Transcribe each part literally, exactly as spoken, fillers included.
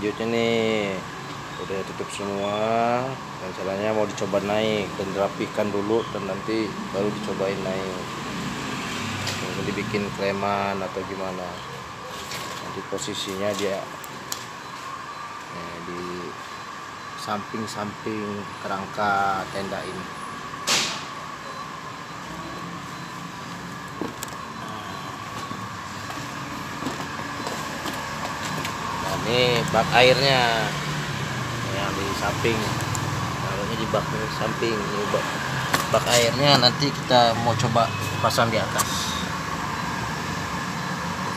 selanjutnya nih, udah tutup semua dan caranya mau dicoba naik dan dirapikan dulu dan nanti baru dicobain naik, kemudian dibikin kleman atau gimana. Nanti posisinya dia eh, di samping-samping kerangka tenda ini. Nah, ini bak airnya yang di samping, taruhnya di bak samping. Ini bak, bak airnya nanti kita mau coba pasang di atas.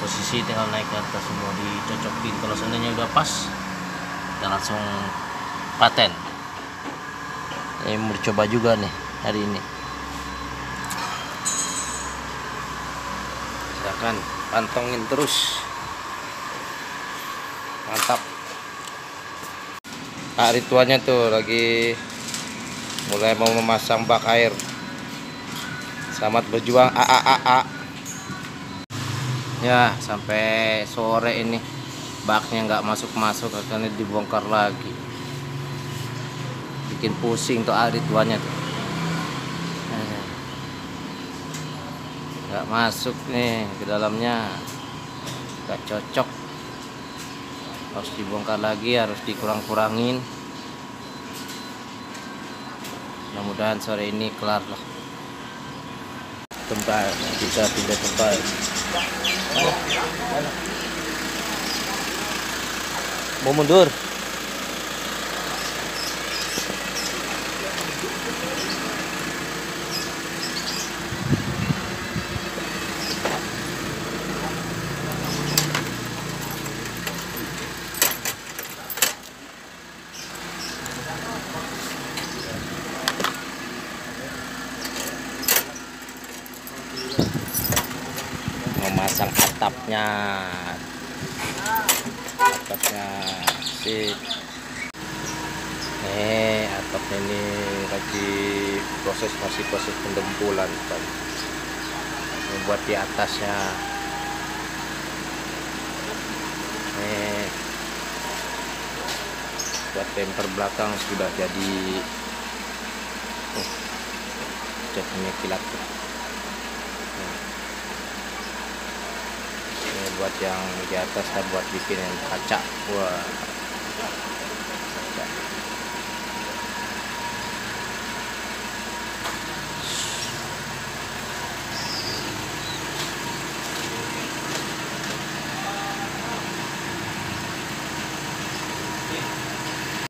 Posisi tinggal naik ke atas, semua dicocokin. Kalau seandainya udah pas, kita langsung paten. Ini mau dicoba juga nih hari ini. Silakan pantengin terus. Mantap. Nah, ritualnya tuh lagi mulai mau memasang bak air. Selamat berjuang A A A A. Ya, sampai sore ini baknya nggak masuk-masuk, akhirnya dibongkar lagi. Bikin pusing tuh ritualnya tuh. Nggak masuk nih ke dalamnya, nggak cocok. Harus dibongkar lagi, harus dikurang-kurangin. Mudah-mudahan sore ini kelar lah. Tempat bisa pindah tempat. Mau mundur. Memasang atapnya, atapnya sip. Nih atapnya ini lagi proses, masih proses pendempulan kan, membuat di atasnya. Nih buat bumper belakang sudah jadi. Oh, jadinya kilat. Buat yang di atas dan buat bikin yang kaca. Wah, kaca.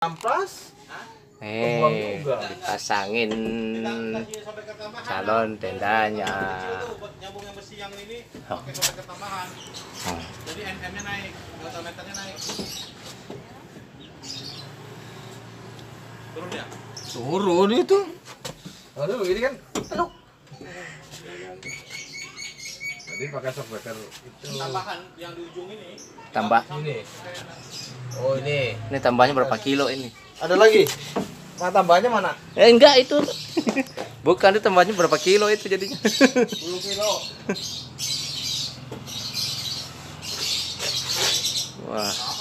Amplas, eh, dipasangin calon tendanya. Oh. Oh. Jadi N M-nya naik, kilometernya naik. Turun ya? Turun itu. Aduh begini kan. Aduh. Jadi pakai shock breaker itu. Tambahan yang di ujung ini. Tambah ini. Oh ini. Ini tambahnya berapa kilo ini? Ada lagi. Nah, tambahnya mana? Eh enggak itu. Bukan, itu tambahnya berapa kilo itu jadinya? sepuluh kilo. Wah.